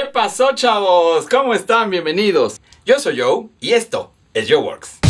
¿Qué pasó, chavos? ¿Cómo están? Bienvenidos. Yo soy Joe y esto es Joe Works.